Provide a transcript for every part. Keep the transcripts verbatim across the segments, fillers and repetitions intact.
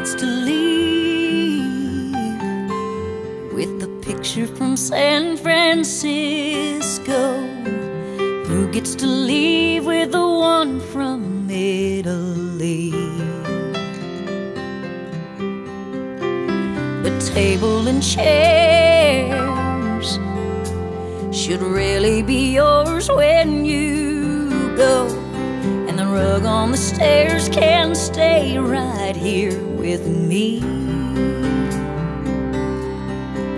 gets to leave with the picture from San Francisco? Who gets to leave with the one from Italy? The table and chairs should really be yours when you go, and the rug on the stairs can stay right here with me.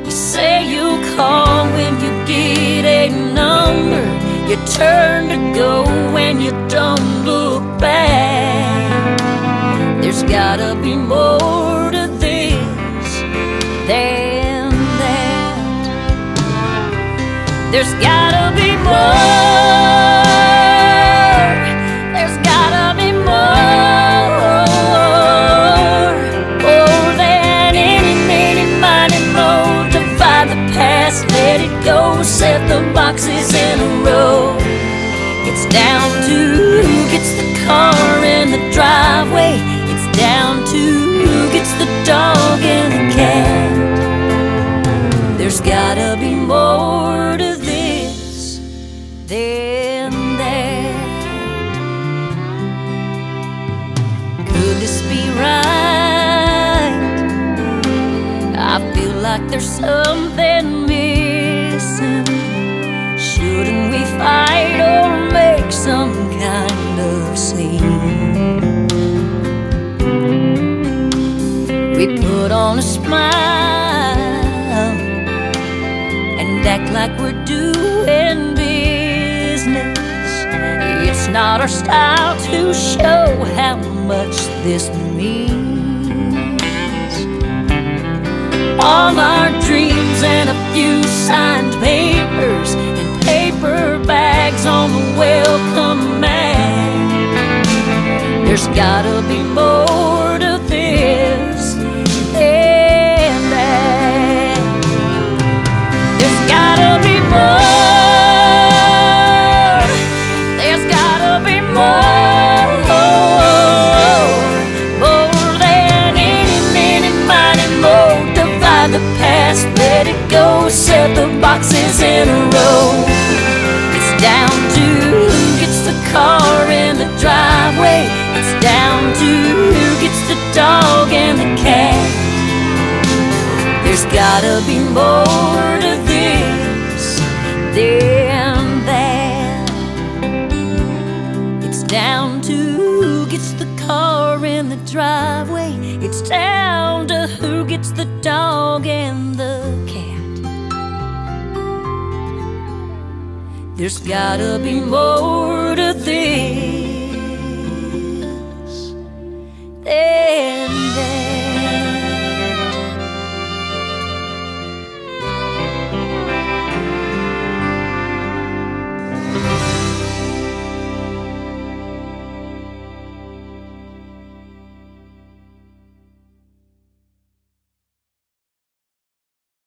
You say you'll call when you get a number, you turn to go and you don't look back. There's gotta be more to this than that. There's gotta be more. Let it go, set the boxes in a row. It's down to who gets the car in the driveway. It's down to who gets the dog and the cat. There's gotta be more to this than that. Could this be right? I feel like there's something missing. Shouldn't we fight or make some kind of scene? We put on a smile and act like we're doing business. It's not our style to show how much this means. All our dreams and a few signed papers and paper bags on the welcome mat. There's gotta be more to this than that. There's gotta be more. There's gotta be more. More than any many mighty more. The past, let it go, set the boxes in a row. It's down to who gets the car in the driveway. It's down to who gets the dog and the cat. There's gotta be more to this than that. It's down to who gets the car in the driveway. It's down to who gets the dog and the cat. There's gotta be more to this.